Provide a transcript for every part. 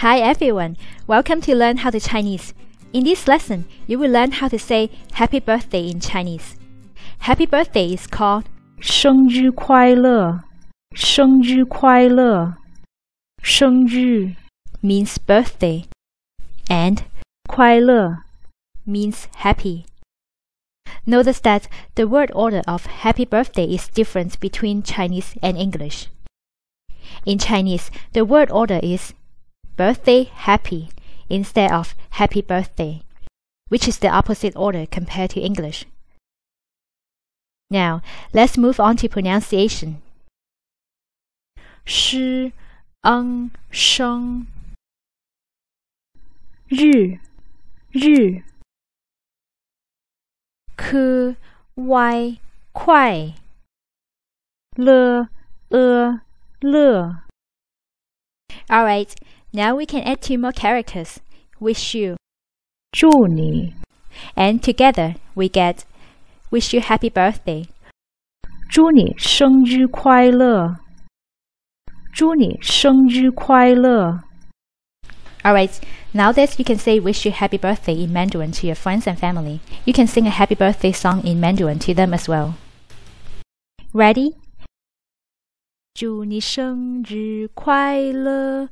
Hi everyone, welcome to Learn How to Chinese. In this lesson, you will learn how to say happy birthday in Chinese. Happy birthday is called 生日快乐, 生日快乐, 生日 means birthday and 快乐 means happy. Notice that the word order of happy birthday is different between Chinese and English. In Chinese, the word order is birthday happy instead of happy birthday, which is the opposite order compared to English. Now, let's move on to pronunciation. 师恩生 日日 ky快 乐乐 All right, now we can add two more characters. Wish you, 祝你, and together we get wish you happy birthday. 祝你生日快乐. 祝你生日快乐. All right, now that you can say wish you happy birthday in Mandarin to your friends and family, you can sing a happy birthday song in Mandarin to them as well. Ready? 祝你生日快乐,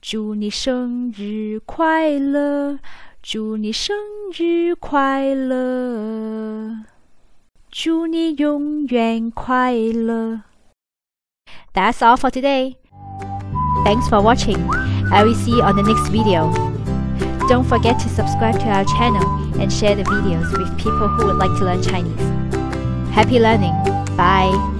祝你生日快乐, 祝你生日快乐, 祝你永远快乐. That's all for today. Thanks for watching. I will see you on the next video. Don't forget to subscribe to our channel and share the videos with people who would like to learn Chinese. Happy learning. Bye.